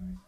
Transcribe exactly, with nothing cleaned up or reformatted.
Right.